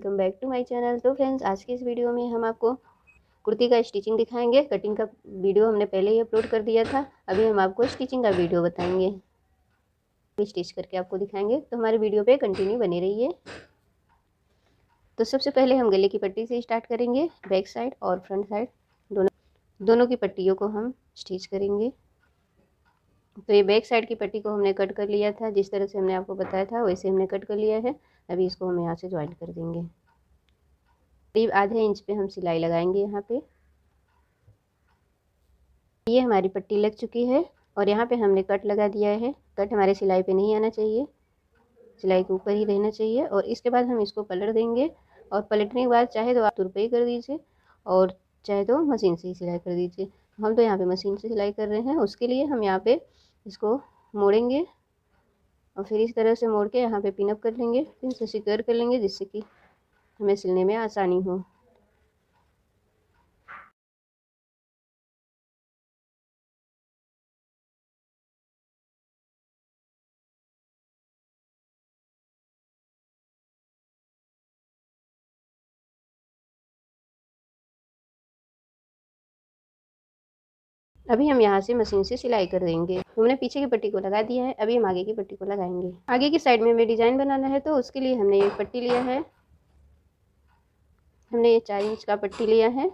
Welcome back to my channel. तो friends, आज की इस वीडियो में हम आपको कुर्ती का स्टिचिंग दिखाएंगे। कटिंग का वीडियो हमने पहले ही अपलोड कर दिया था, अभी हम आपको स्टिचिंग का वीडियो बताएंगे, स्टिच करके आपको दिखाएंगे। तो हमारे वीडियो पे कंटिन्यू बने रहिए। तो सबसे पहले हम गले की पट्टी से स्टार्ट करेंगे। बैक साइड और फ्रंट साइड दोनों की पट्टियों को हम स्टिच करेंगे। तो ये बैक साइड की पट्टी को हमने कट कर लिया था, जिस तरह से हमने आपको बताया था वैसे हमने कट कर लिया है। अभी इसको हम यहाँ से ज्वाइन कर देंगे। करीब आधे इंच पे हम सिलाई लगाएंगे यहाँ पे। ये हमारी पट्टी लग चुकी है और यहाँ पे हमने कट लगा दिया है। कट हमारे सिलाई पे नहीं आना चाहिए, सिलाई के ऊपर ही रहना चाहिए। और इसके बाद हम इसको पलट देंगे और पलटने के बाद चाहे तो आप तुरपाई कर दीजिए और चाहे तो मशीन से ही सिलाई कर दीजिए। हम तो यहाँ पे मशीन से सिलाई कर रहे हैं, उसके लिए हम यहाँ पे इसको मोड़ेंगे और फिर इस तरह से मोड़ के यहाँ पे पिनअप कर लेंगे, फिर इसे सिक्योर कर लेंगे, जिससे कि हमें सिलने में आसानी हो। अभी हम यहाँ से मशीन से सिलाई कर देंगे। हमने पीछे की पट्टी को लगा दिया है, अभी हम आगे की पट्टी को लगाएंगे। आगे की साइड में हमें डिजाइन बनाना है, तो उसके लिए हमने ये पट्टी लिया है। हमने ये 4 इंच का पट्टी लिया है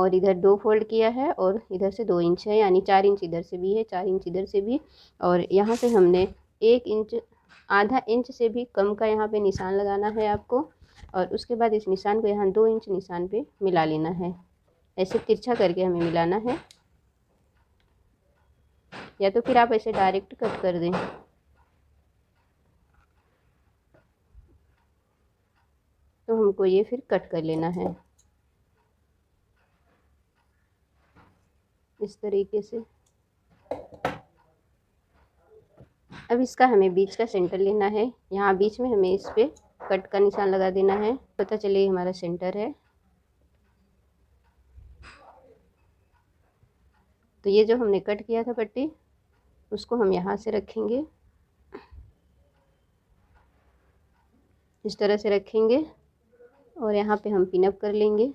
और इधर 2 फोल्ड किया है और इधर से 2 इंच है, यानी 4 इंच इधर से भी है, 4 इंच इधर से भी। और यहाँ से हमने 1 इंच, आधा इंच से भी कम का यहाँ पे निशान लगाना है आपको। और उसके बाद इस निशान को यहाँ 2 इंच निशान पे मिला लेना है। ऐसे तिरछा करके हमें मिलाना है, या तो फिर आप ऐसे डायरेक्ट कट कर दें। तो हमको ये फिर कट कर लेना है इस तरीके से। अब इसका हमें बीच का सेंटर लेना है। यहाँ बीच में हमें इस पे कट का निशान लगा देना है, पता चले हमारा सेंटर है। तो ये जो हमने कट किया था पट्टी, उसको हम यहाँ से रखेंगे, इस तरह से रखेंगे और यहाँ पे हम पिनअप कर लेंगे।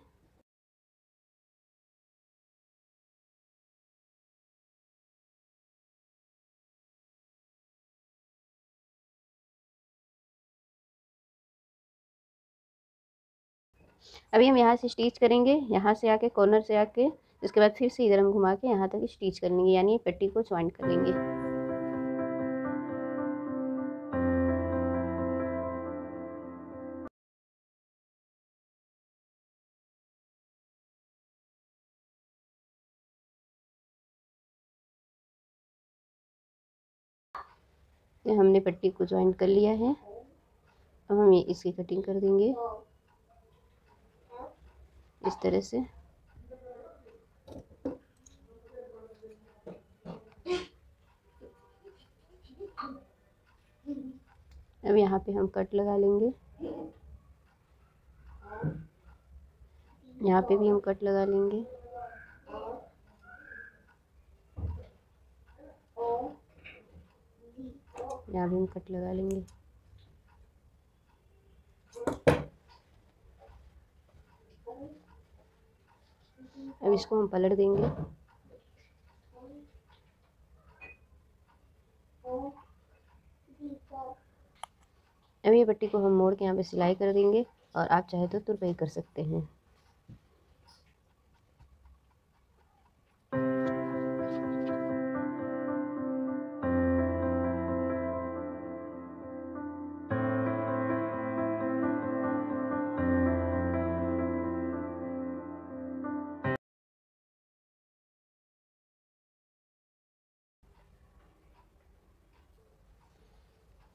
अभी हम यहाँ से स्टिच करेंगे, यहाँ से आके कॉर्नर से आके, इसके बाद फिर से इधर हम घुमा के यहाँ तक स्टिच कर लेंगे, यानी पट्टी को ज्वाइन कर लेंगे। तो हमने पट्टी को ज्वाइन कर लिया है। अब हम ये इसकी कटिंग कर देंगे इस तरह से। अब यहाँ पे हम कट लगा लेंगे, यहाँ पे भी हम कट लगा लेंगे। यहाँ भी हम कट लगा लेंगे। अब इसको हम पलट देंगे। अब ये पट्टी को हम मोड़ के यहाँ पे सिलाई कर देंगे और आप चाहे तो तुरपाई कर सकते हैं।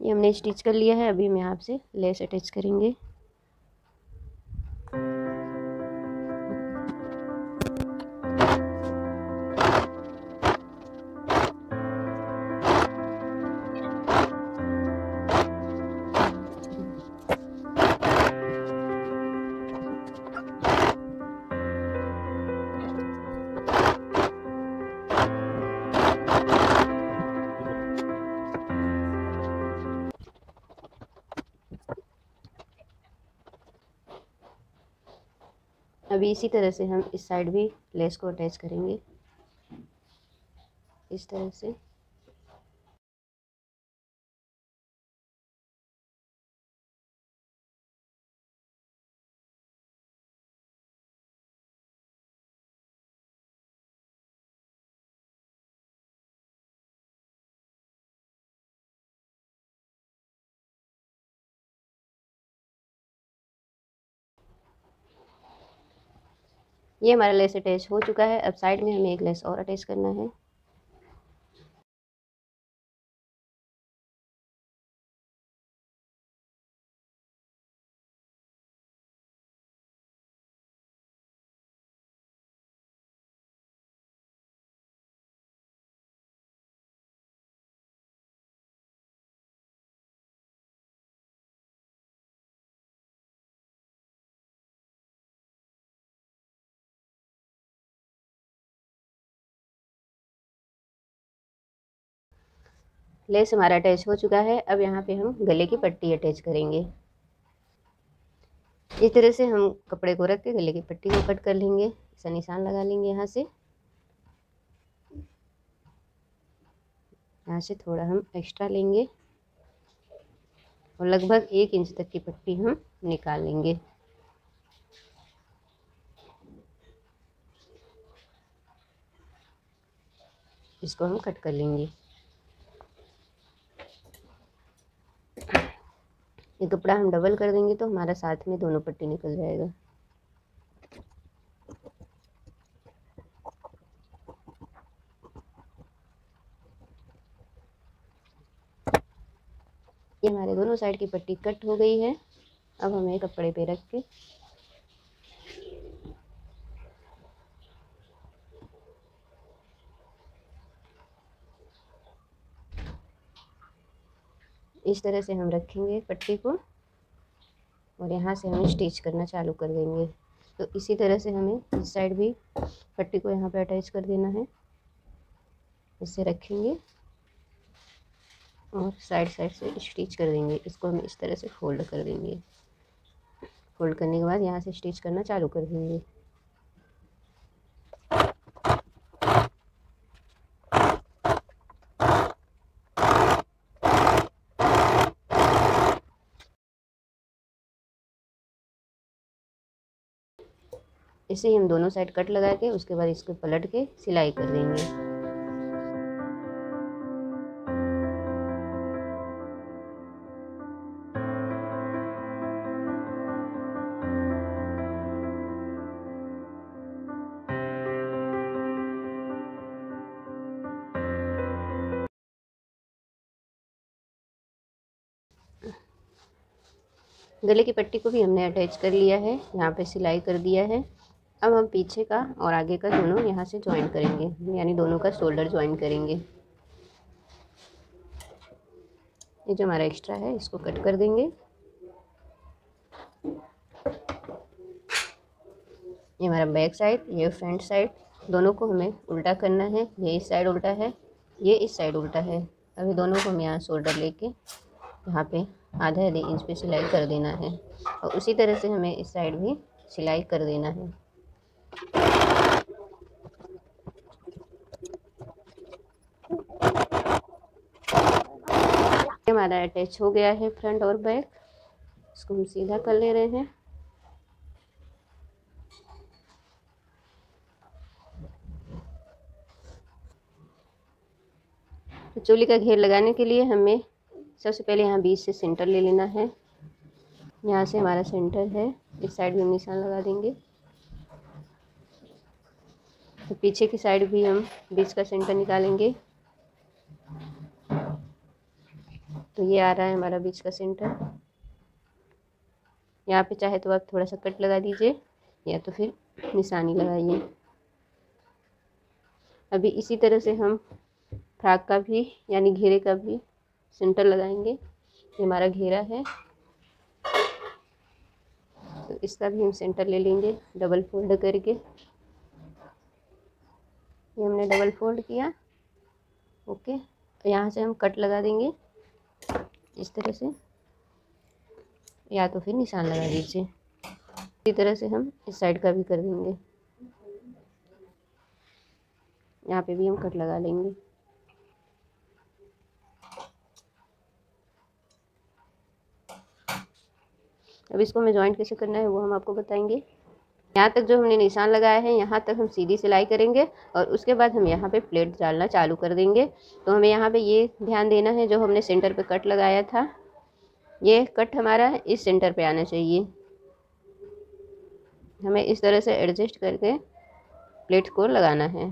ये हमने स्टिच कर लिया है। अभी हम यहाँ से लेस अटैच करेंगे। अभी इसी तरह से हम इस साइड भी लेस को अटैच करेंगे इस तरह से। ये हमारा लेस अटैच हो चुका है। अब साइड में हमें एक लेस और अटैच करना है। लेस हमारा अटैच हो चुका है। अब यहाँ पे हम गले की पट्टी अटैच करेंगे। इस तरह से हम कपड़े को रख के गले की पट्टी को कट कर लेंगे, ऐसा निशान लगा लेंगे यहाँ से। यहाँ से थोड़ा हम एक्स्ट्रा लेंगे और लगभग 1 इंच तक की पट्टी हम निकाल लेंगे। इसको हम कट कर लेंगे। ये कपड़ा हम डबल कर देंगे तो हमारा साथ में दोनों पट्टी निकल जाएगा। ये हमारे दोनों साइड की पट्टी कट हो गई है। अब हमें कपड़े पे रख के इस तरह से हम रखेंगे पट्टी को और यहाँ से हम स्टिच करना चालू कर देंगे। तो इसी तरह से हमें इस साइड भी पट्टी को यहाँ पे अटैच कर देना है। इसे रखेंगे और साइड साइड से स्टिच कर देंगे। इसको हम इस तरह से फोल्ड कर देंगे। फोल्ड करने के बाद यहाँ से स्टिच करना चालू कर देंगे। इसे हम दोनों साइड कट लगा के उसके बाद इसको पलट के सिलाई कर देंगे। गले की पट्टी को भी हमने अटैच कर लिया है, यहाँ पे सिलाई कर दिया है। अब हम पीछे का और आगे का दोनों यहाँ से ज्वाइन करेंगे, यानी दोनों का शोल्डर ज्वाइन करेंगे। ये जो हमारा एक्स्ट्रा है इसको कट कर देंगे। ये हमारा बैक साइड, ये फ्रंट साइड, दोनों को हमें उल्टा करना है। ये इस साइड उल्टा है, ये इस साइड उल्टा है। अभी दोनों को हम यहाँ शोल्डर लेके यहाँ पे आधा इंच पे सिलाई कर देना है और उसी तरह से हमें इस साइड भी सिलाई कर देना है। हमारा अटैच हो गया है फ्रंट और बैक। इसको हम सीधा कर ले रहे हैं। चोली का घेर लगाने के लिए हमें सबसे पहले यहाँ बीच से सेंटर ले लेना है। यहाँ से हमारा सेंटर है, इस साइड भी हम निशान लगा देंगे। तो पीछे की साइड भी हम बीच का सेंटर निकालेंगे। तो ये आ रहा है हमारा बीच का सेंटर। यहाँ पे चाहे तो आप थोड़ा सा कट लगा दीजिए या तो फिर निशानी लगाइए। अभी इसी तरह से हम फ्राक का भी यानी घेरे का भी सेंटर लगाएंगे। ये हमारा घेरा है तो इसका भी हम सेंटर ले लेंगे डबल फोल्ड करके। ये हमने डबल फोल्ड किया, ओके। यहाँ से हम कट लगा देंगे इस तरह से या तो फिर निशान लगा दीजिए। इसी तरह से हम इस साइड का भी कर देंगे, यहाँ पे भी हम कट लगा लेंगे। अब इसको मैं जॉइंट कैसे करना है वो हम आपको बताएंगे। यहाँ तक जो हमने निशान लगाया है यहाँ तक हम सीधी सिलाई करेंगे और उसके बाद हम यहाँ पे प्लेट डालना चालू कर देंगे। तो हमें यहाँ पे ये ध्यान देना है, जो हमने सेंटर पे कट लगाया था ये कट हमारा इस सेंटर पे आना चाहिए। हमें इस तरह से एडजस्ट करके प्लेट को लगाना है।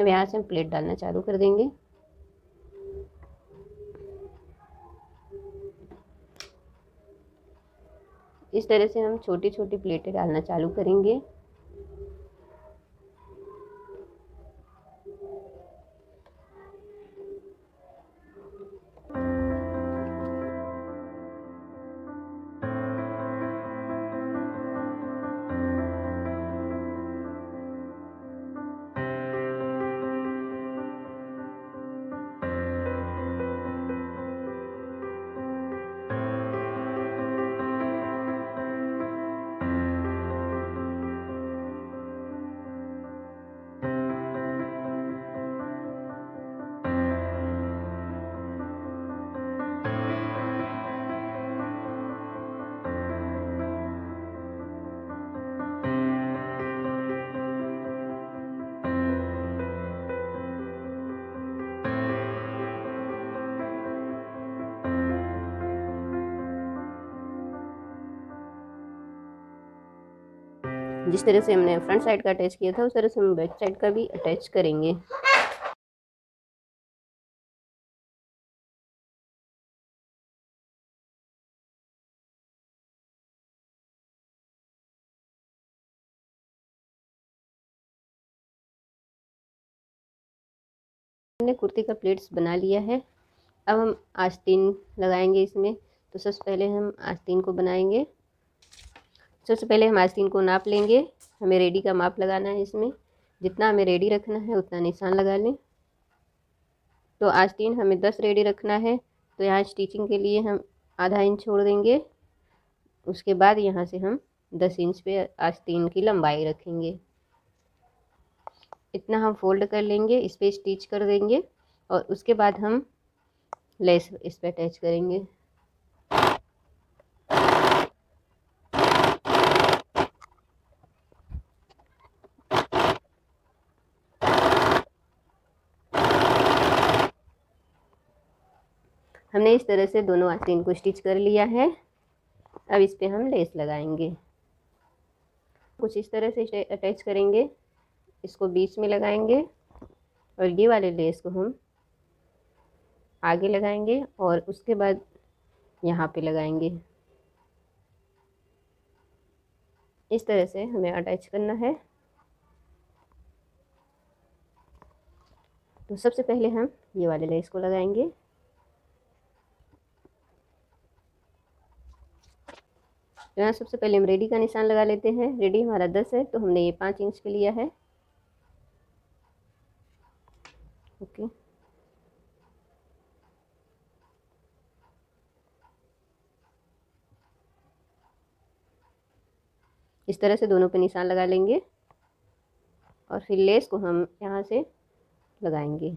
अब यहाँ से हम प्लेट डालना चालू कर देंगे। इस तरह से हम छोटी छोटी प्लेटें डालना चालू करेंगे। जिस तरह से हमने फ्रंट साइड का अटैच किया था उस तरह से हम बैक साइड का भी अटैच करेंगे। हमने कुर्ती का प्लेट्स बना लिया है। अब हम आस्तीन लगाएंगे इसमें। तो सबसे पहले हम आस्तीन को बनाएंगे। सबसे पहले हम आस्तीन को नाप लेंगे। हमें रेडी का माप लगाना है, इसमें जितना हमें रेडी रखना है उतना निशान लगा लें। तो आस्तीन हमें 10 रेडी रखना है, तो यहाँ स्टिचिंग के लिए हम आधा इंच छोड़ देंगे। उसके बाद यहाँ से हम 10 इंच पे आस्तीन की लंबाई रखेंगे। इतना हम फोल्ड कर लेंगे, इस पर स्टिच कर देंगे और उसके बाद हम लेस इस पर अटैच करेंगे। हमने इस तरह से दोनों आस्तीन को स्टिच कर लिया है। अब इस पे हम लेस लगाएंगे। कुछ इस तरह से अटैच करेंगे, इसको बीच में लगाएंगे और ये वाले लेस को हम आगे लगाएंगे और उसके बाद यहाँ पे लगाएंगे। इस तरह से हमें अटैच करना है। तो सबसे पहले हम ये वाले लेस को लगाएंगे। यहाँ सबसे पहले हम रेडी का निशान लगा लेते हैं। रेडी हमारा 10 है तो हमने ये 5 इंच पे लिया है। ओके, इस तरह से दोनों पे निशान लगा लेंगे और फिर लेस को हम यहाँ से लगाएंगे।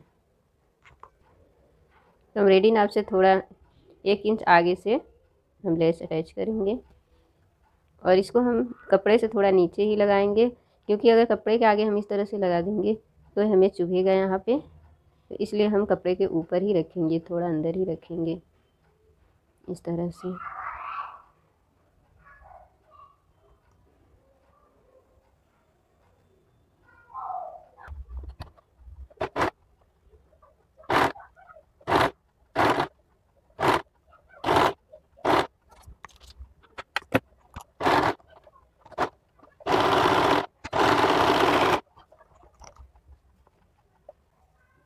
तो हम रेडी नाप से थोड़ा 1 इंच आगे से हम लेस अटैच करेंगे और इसको हम कपड़े से थोड़ा नीचे ही लगाएंगे, क्योंकि अगर कपड़े के आगे हम इस तरह से लगा देंगे तो हमें चुभेगा यहाँ पे, तो इसलिए हम कपड़े के ऊपर ही रखेंगे, थोड़ा अंदर ही रखेंगे इस तरह से।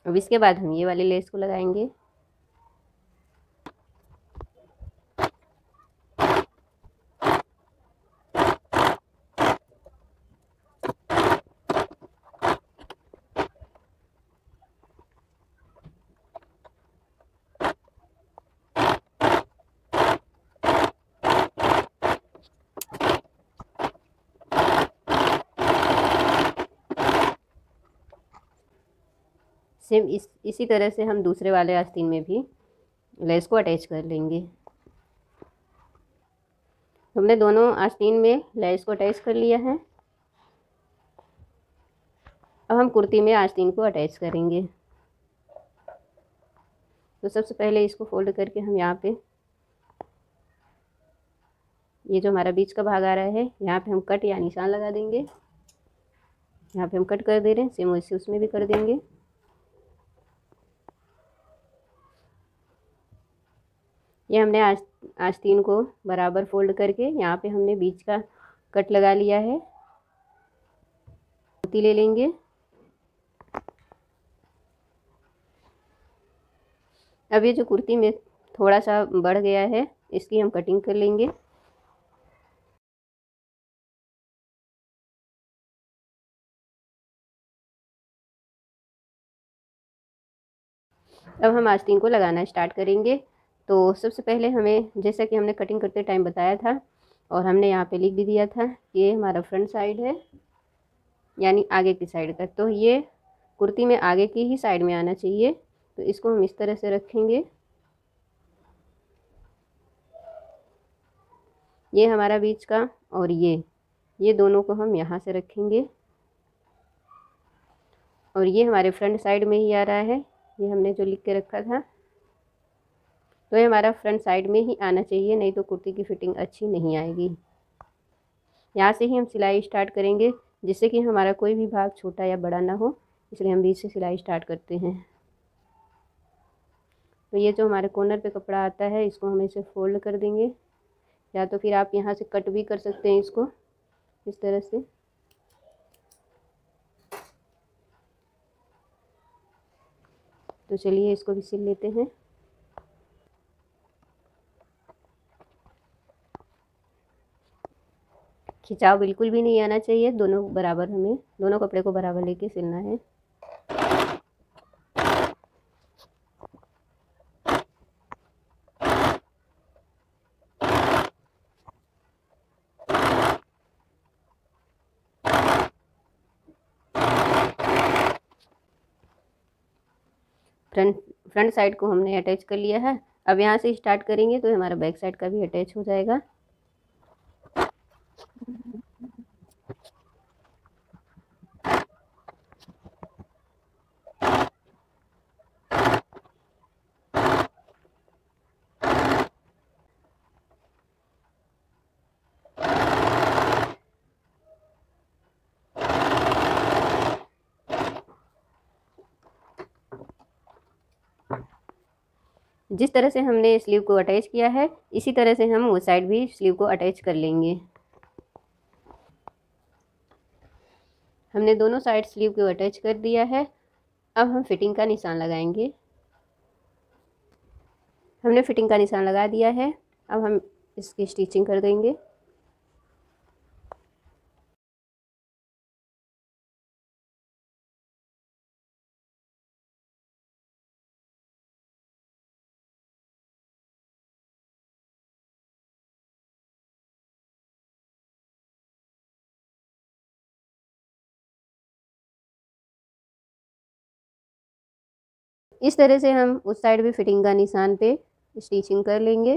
अब इसके बाद हम ये वाले लेस को लगाएंगे। सेम इसी तरह से हम दूसरे वाले आस्तीन में भी लेस को अटैच कर लेंगे। हमने दोनों आस्तीन में लेस को अटैच कर लिया है। अब हम कुर्ती में आस्तीन को अटैच करेंगे। तो सबसे पहले इसको फोल्ड करके हम यहाँ पे ये जो हमारा बीच का भाग आ रहा है यहाँ पे हम कट या निशान लगा देंगे। यहाँ पे हम कट कर दे रहे हैं, सेम वैसे उसमें भी कर देंगे। ये हमने आस्तीन को बराबर फोल्ड करके यहाँ पे हमने बीच का कट लगा लिया है। मोती ले लेंगे। अब ये जो कुर्ती में थोड़ा सा बढ़ गया है इसकी हम कटिंग कर लेंगे। अब हम आस्तीन को लगाना स्टार्ट करेंगे। तो सबसे पहले हमें, जैसा कि हमने कटिंग करते टाइम बताया था और हमने यहाँ पे लिख भी दिया था, ये हमारा फ्रंट साइड है यानी आगे की साइड का, तो ये कुर्ती में आगे की ही साइड में आना चाहिए। तो इसको हम इस तरह से रखेंगे। ये हमारा बीच का और ये दोनों को हम यहाँ से रखेंगे और ये हमारे फ्रंट साइड में ही आ रहा है। ये हमने जो लिख के रखा था, तो ये हमारा फ्रंट साइड में ही आना चाहिए, नहीं तो कुर्ती की फिटिंग अच्छी नहीं आएगी। यहाँ से ही हम सिलाई स्टार्ट करेंगे, जिससे कि हमारा कोई भी भाग छोटा या बड़ा ना हो, इसलिए हम बीच से सिलाई स्टार्ट करते हैं। तो ये जो हमारे कॉर्नर पे कपड़ा आता है इसको हम ऐसे फोल्ड कर देंगे, या तो फिर आप यहाँ से कट भी कर सकते हैं इसको इस तरह से। तो चलिए इसको भी सिल लेते हैं। खिंचाव बिल्कुल भी नहीं आना चाहिए, दोनों बराबर, हमें दोनों कपड़े को बराबर लेके सिलना है। फ्रंट साइड को हमने अटैच कर लिया है। अब यहाँ से स्टार्ट करेंगे तो हमारा बैक साइड का भी अटैच हो जाएगा। जिस तरह से हमने स्लीव को अटैच किया है इसी तरह से हम वो साइड भी स्लीव को अटैच कर लेंगे। हमने दोनों साइड स्लीव को अटैच कर दिया है। अब हम फिटिंग का निशान लगाएंगे। हमने फिटिंग का निशान लगा दिया है। अब हम इसकी स्टिचिंग कर देंगे। इस तरह से हम उस साइड भी फिटिंग का निशान पे स्टिचिंग कर लेंगे।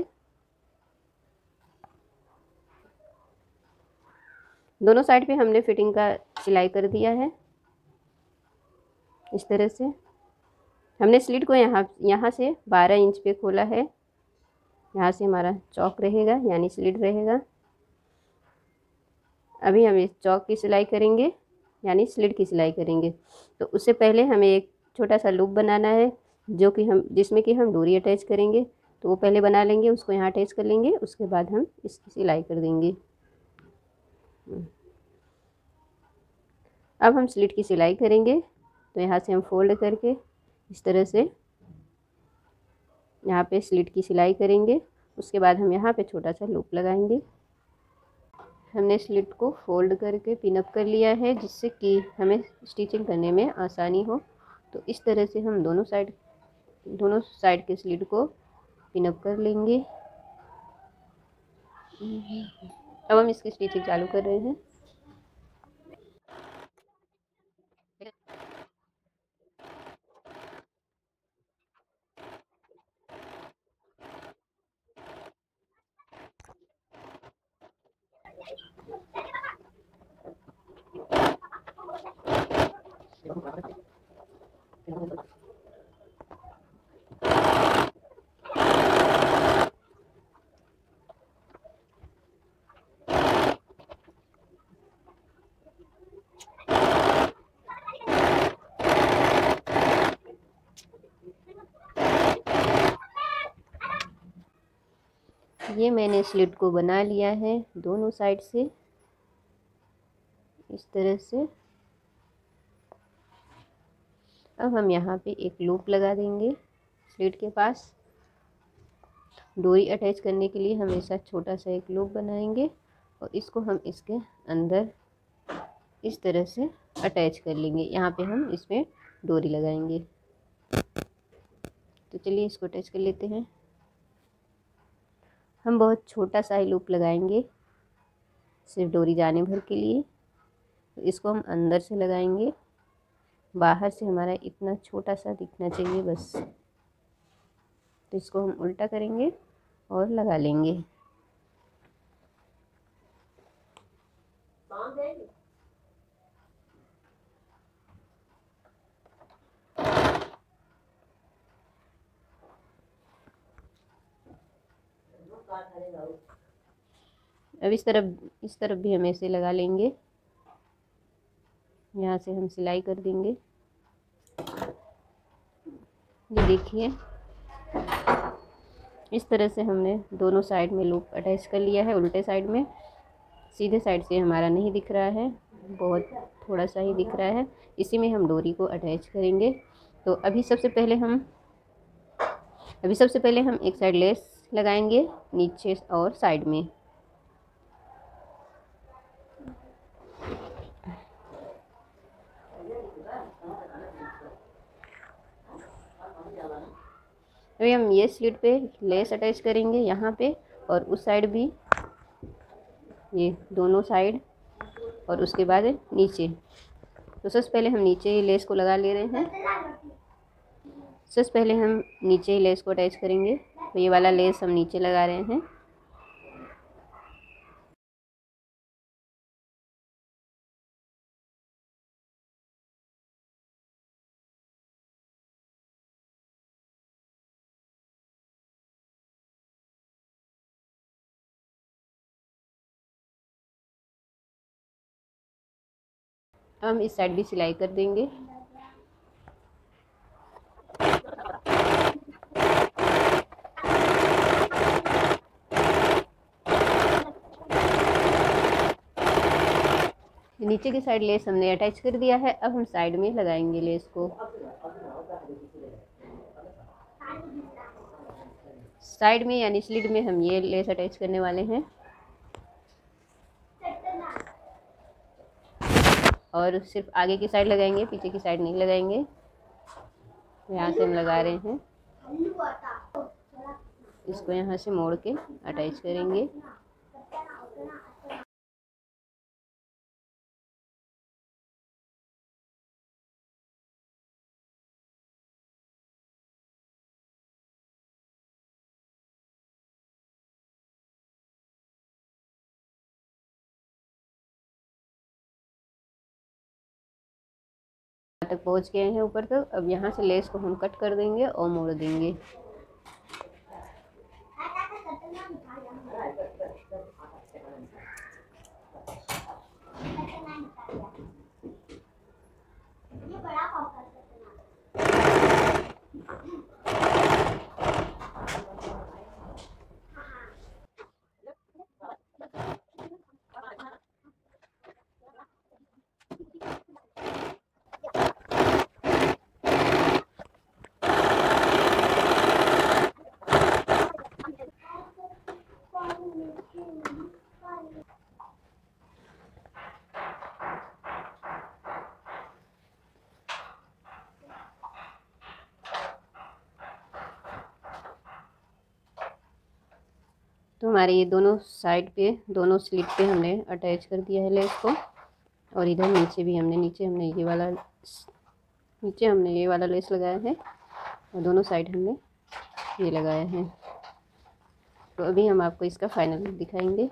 दोनों साइड पे हमने फिटिंग का सिलाई कर दिया है। इस तरह से हमने स्लिट को यहाँ से 12 इंच पे खोला है। यहाँ से हमारा चौक रहेगा यानी स्लिट रहेगा। अभी हम इस चौक की सिलाई करेंगे यानी स्लिट की सिलाई करेंगे। तो उससे पहले हमें एक छोटा सा लूप बनाना है, जो कि हम जिसमें कि हम डोरी अटैच करेंगे। तो वो पहले बना लेंगे, उसको यहाँ अटैच कर लेंगे, उसके बाद हम इसकी सिलाई कर देंगे। अब हम स्लिट की सिलाई करेंगे। तो यहाँ से हम फोल्ड करके इस तरह से यहाँ पे स्लिट की सिलाई करेंगे। उसके बाद हम यहाँ पे छोटा सा लूप लगाएंगे। हमने स्लिट को फोल्ड करके पिनअप कर लिया है, जिससे कि हमें स्टिचिंग करने में आसानी हो। तो इस तरह से हम दोनों साइड के स्लिट को पिनअप कर लेंगे। अब हम इसकी स्टिचिंग चालू कर रहे हैं। ये मैंने स्लिट को बना लिया है दोनों साइड से इस तरह से। अब हम यहाँ पे एक लूप लगा देंगे स्लिट के पास। डोरी अटैच करने के लिए हम ऐसा छोटा सा एक लूप बनाएंगे और इसको हम इसके अंदर इस तरह से अटैच कर लेंगे। यहाँ पे हम इसमें डोरी लगाएंगे। तो चलिए इसको अटैच कर लेते हैं। हम बहुत छोटा सा ही लूप लगाएंगे सिर्फ डोरी जाने भर के लिए। तो इसको हम अंदर से लगाएंगे, बाहर से हमारा इतना छोटा सा दिखना चाहिए बस। तो इसको हम उल्टा करेंगे और लगा लेंगे। अब इस तरफ भी हम ऐसे लगा लेंगे। यहाँ से हम सिलाई कर देंगे। ये देखिए इस तरह से हमने दोनों साइड में लूप अटैच कर लिया है। उल्टे साइड में, सीधे साइड से हमारा नहीं दिख रहा है, बहुत थोड़ा सा ही दिख रहा है। इसी में हम डोरी को अटैच करेंगे। तो अभी सबसे पहले हम एक साइड लेस लगाएंगे नीचे और साइड में। अभी हम ये स्लिट पे लेस अटैच करेंगे यहाँ पे और उस साइड भी, ये दोनों साइड, और उसके बाद नीचे। तो सबसे पहले हम नीचे ही लेस को लगा ले रहे हैं। सबसे पहले हम नीचे ही लेस को अटैच करेंगे। तो ये वाला लेस हम नीचे लगा रहे हैं। हम इस साइड भी सिलाई कर देंगे। नीचे की साइड लेस हमने अटैच कर दिया है। अब हम साइड में लगाएंगे लेस को। साइड में यानी स्लिट में हम ये लेस अटैच करने वाले हैं। और सिर्फ आगे की साइड लगाएंगे, पीछे की साइड नहीं लगाएंगे। यहाँ से हम लगा रहे हैं, इसको यहाँ से मोड़ के अटैच करेंगे। तक पहुंच गए हैं ऊपर तक। अब यहाँ से लेस को हम कट कर देंगे और मोड़ देंगे। तो हमारे ये दोनों साइड पे, दोनों स्लिट पे हमने अटैच कर दिया है लेस को। और इधर नीचे भी हमने ये वाला लेस लगाया है और दोनों साइड हमने ये लगाया है। तो अभी हम आपको इसका फाइनल लुक दिखाएंगे।